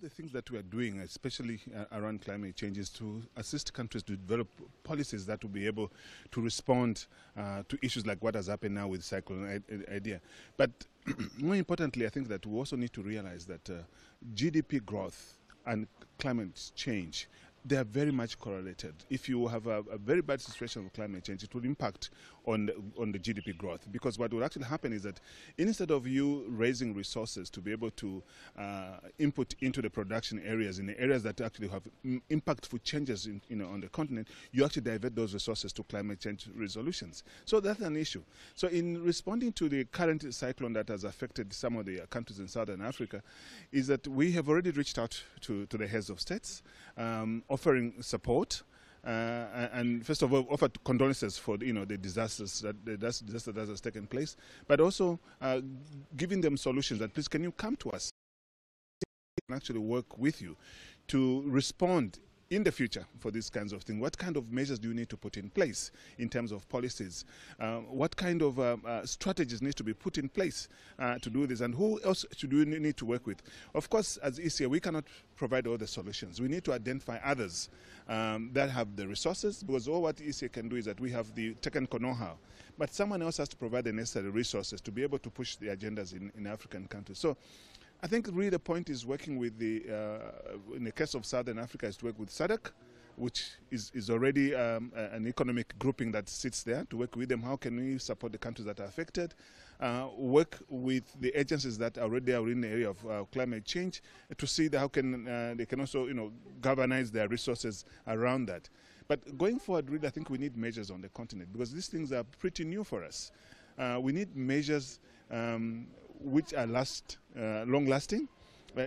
the things that we are doing, especially around climate change, is to assist countries to develop policies that will be able to respond to issues like what has happened now with Cyclone Idai. But more importantly, I think that we also need to realize that GDP growth and climate change, they are very much correlated. If you have a very bad situation with climate change, it will impact on the GDP growth, because what will actually happen is that instead of you raising resources to be able to input into the production areas, in the areas that actually have impactful changes in, on the continent, you actually divert those resources to climate change resolutions. So that's an issue. So in responding to the current cyclone that has affected some of the countries in Southern Africa, is that we have already reached out to the heads of states, offering support, and first of all offered condolences for the disasters that has taken place, but also giving them solutions that, please, can you come to us, we can actually work with you to respond in the future for these kinds of things. What kind of measures do you need to put in place in terms of policies? What kind of strategies need to be put in place to do this? And who else should we need to work with? Of course, as ECA, we cannot provide all the solutions. We need to identify others that have the resources, because all what ECA can do is that we have the technical know-how, but someone else has to provide the necessary resources to be able to push the agendas in African countries. So I think really the point is working with the, in the case of Southern Africa, is to work with SADC, which is already an economic grouping that sits there, to work with them. How can we support the countries that are affected? Work with the agencies that already are in the area of climate change to see that how can they can also galvanize their resources around that. But going forward, really, I think we need measures on the continent, because these things are pretty new for us. We need measures which are long-lasting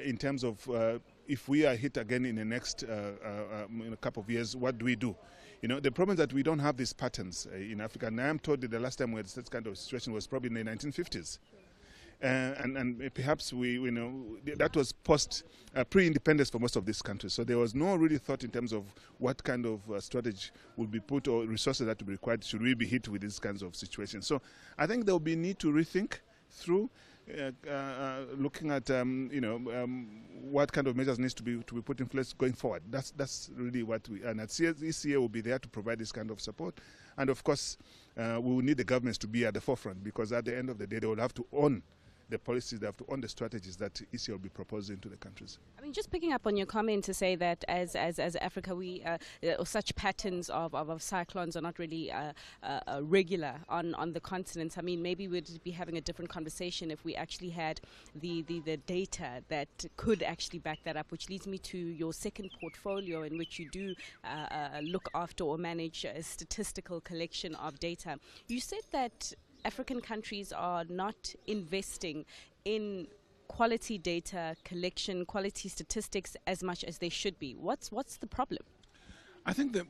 in terms of if we are hit again in the next in a couple of years, what do we do? The problem is that we don't have these patterns in Africa. And I am told that the last time we had this kind of situation was probably in the 1950s. And perhaps we, that was pre-independence for most of these countries. So there was no really thought in terms of what kind of strategy would be put or resources that would be required should we be hit with these kinds of situations. So I think there will be a need to rethink through looking at what kind of measures needs to be put in place going forward. That's really what we, and at ECA will be there to provide this kind of support. And of course, we will need the governments to be at the forefront, because at the end of the day, they will have to own the policies, they have to own the strategies that ECA will be proposing to the countries. I mean, just picking up on your comment to say that as Africa, we such patterns of cyclones are not really regular on the continent. I mean, maybe we'd be having a different conversation if we actually had the data that could actually back that up, which leads me to your second portfolio, in which you do look after or manage a statistical collection of data. You said that African countries are not investing in quality data collection, quality statistics as much as they should be. What's the problem? I think that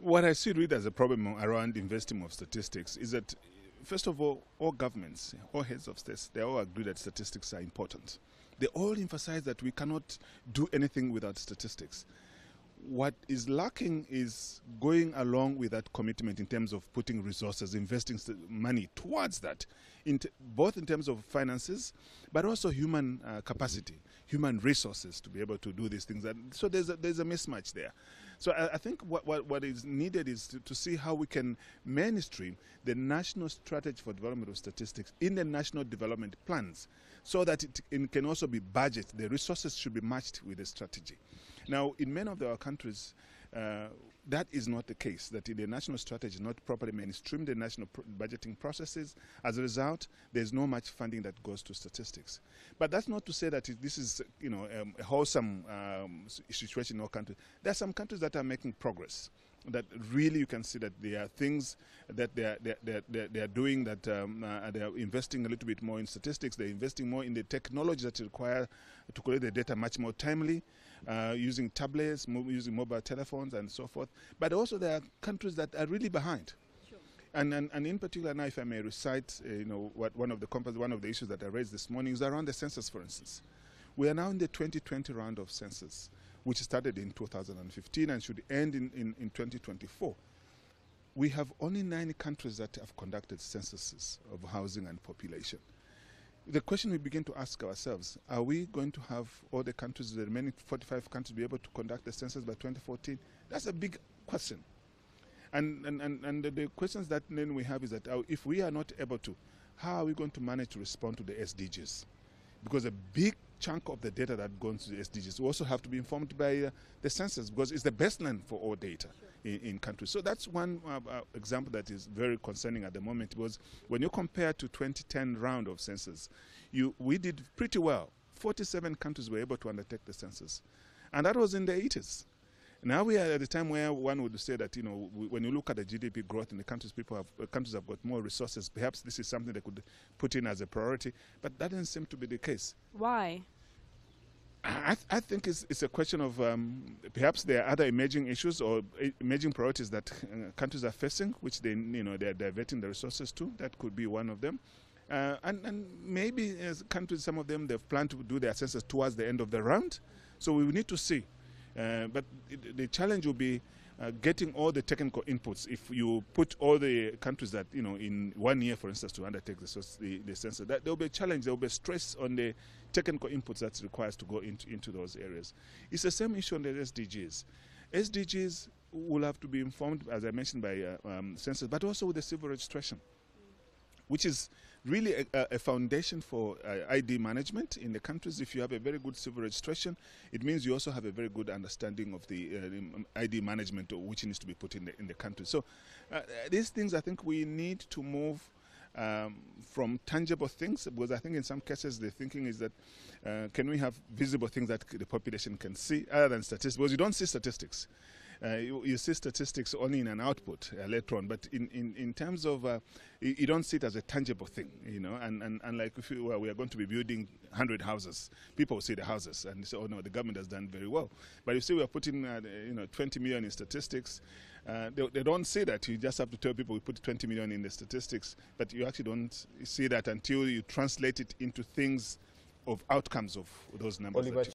what I see really as a problem around investing of statistics is that, first of all governments, all heads of states, they all agree that statistics are important. They all emphasize that we cannot do anything without statistics. What is lacking is going along with that commitment in terms of putting resources, investing money towards that, both in terms of finances, but also human capacity, human resources to be able to do these things. And so there's a mismatch there. So I think what is needed is to see how we can mainstream the national strategy for development of statistics in the national development plans, so that it can also be budgeted. The resources should be matched with the strategy. Now, in many of our countries, that is not the case, that the national strategy is not properly mainstreamed, the national budgeting processes. As a result, there's no much funding that goes to statistics. But that's not to say that this is a wholesome situation in all countries. There are some countries that are making progress, that really you can see that there are things that they are doing, that they are investing a little bit more in statistics, they're investing more in the technology that require to collect the data much more timely, using tablets, using mobile telephones and so forth. But also there are countries that are really behind. Sure. And in particular now, if I may recite, what one of the issues that I raised this morning is around the census, for instance. We are now in the 2020 round of census, which started in 2015 and should end in 2024. We have only 9 countries that have conducted censuses of housing and population. The question we begin to ask ourselves, are we going to have all the countries, the remaining 45 countries, be able to conduct the census by 2014? That's a big question. And the questions that then we have is that if we are not able to, how are we going to manage to respond to the SDGs? Because a big chunk of the data that goes to the SDGs, we also have to be informed by the census, because it's the baseline for all data in countries. So that's one example that is very concerning at the moment, because when you compare to 2010 round of census, we did pretty well. 47 countries were able to undertake the census, and that was in the 80s. Now we are at a time where one would say that, you know, when you look at the GDP growth in the countries, countries have got more resources. Perhaps this is something they could put in as a priority, but that doesn't seem to be the case. Why? I think it's a question of perhaps there are other emerging issues or emerging priorities that countries are facing, which they, you know, they're diverting the resources to. That could be one of them. And maybe as countries, some of them, they've planned to do their census towards the end of the round. So we need to see. But the challenge will be getting all the technical inputs. If you put all the countries that, you know, in 1 year, for instance, to undertake the census, that there will be a challenge, there will be a stress on the technical inputs that's required to go into those areas. It's the same issue on the SDGs. SDGs will have to be informed, as I mentioned, by census, but also with the civil registration, which is really a foundation for ID management in the countries. If you have a very good civil registration, it means you also have a very good understanding of the ID management, which needs to be put in the country. So these things, I think we need to move from tangible things, because I think in some cases the thinking is that can we have visible things that the population can see other than statistics, because you don't see statistics. You see statistics only in an output later on, but in terms of you don't see it as a tangible thing, you know. And like if we are going to be building 100 houses, people will see the houses and say, oh no, the government has done very well. But you see, we are putting 20 million in statistics. They don't see that. You just have to tell people we put 20 million in the statistics, but you actually don't see that until you translate it into things of outcomes of those numbers. Oliver,